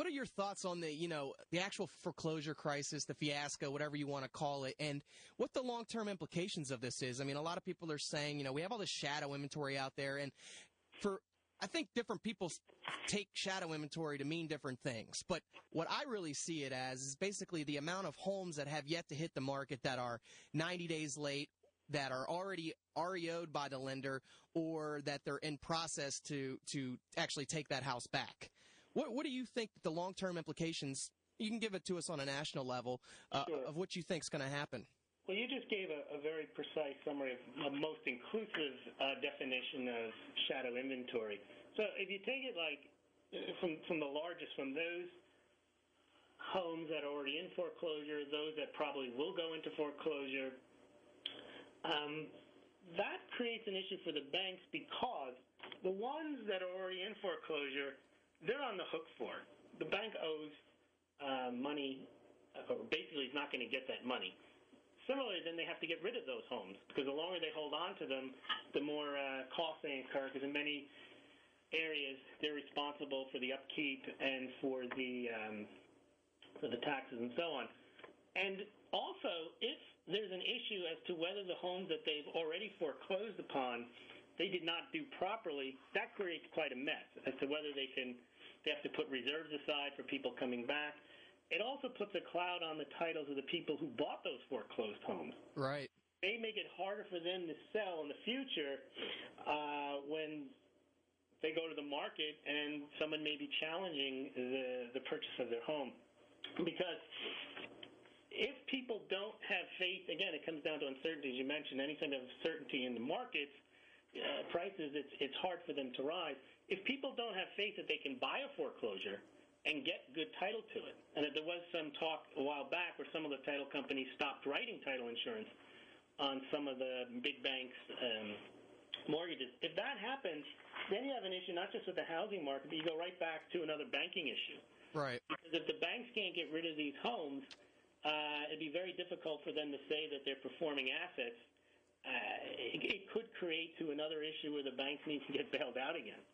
What are your thoughts on the, you know, the actual foreclosure crisis, the fiasco, whatever you want to call it, and what the long-term implications of this is? I mean, a lot of people are saying, you know, we have all this shadow inventory out there, and for I think different people take shadow inventory to mean different things. But what I really see it as is basically the amount of homes that have yet to hit the market that are 90 days late, that are already REO'd by the lender, or that they're in process to actually take that house back. What do you think the long-term implications, you can give it to us on a national level, sure, of what you think is going to happen? Well, you just gave a very precise summary of the most inclusive definition of shadow inventory. So if you take it like from the largest, from those homes that are already in foreclosure, those that probably will go into foreclosure, that creates an issue for the banks, because the ones that are already in foreclosure, they're on the hook for it. The bank owes money, or basically is not going to get that money. Similarly, then they have to get rid of those homes, because the longer they hold on to them, the more costs they incur, because in many areas they're responsible for the upkeep and for the taxes and so on. And also, if there's an issue as to whether the homes that they've already foreclosed upon they did not do properly, that creates quite a mess as to whether they have to put reserves aside for people coming back. It also puts a cloud on the titles of the people who bought those foreclosed homes. Right. They make it harder for them to sell in the future when they go to the market and someone may be challenging the purchase of their home. Because if people don't have faith, again, it comes down to uncertainty. As you mentioned, anytime you have certainty in the markets, prices, it's hard for them to rise. If people don't have faith that they can buy a foreclosure and get good title to it, and that there was some talk a while back where some of the title companies stopped writing title insurance on some of the big banks' mortgages. If that happens, then you have an issue not just with the housing market, but you go right back to another banking issue. Right. Because if the banks can't get rid of these homes, it'd be very difficult for them to say that they're performing assets. It could create to another issue where the banks need to get bailed out again.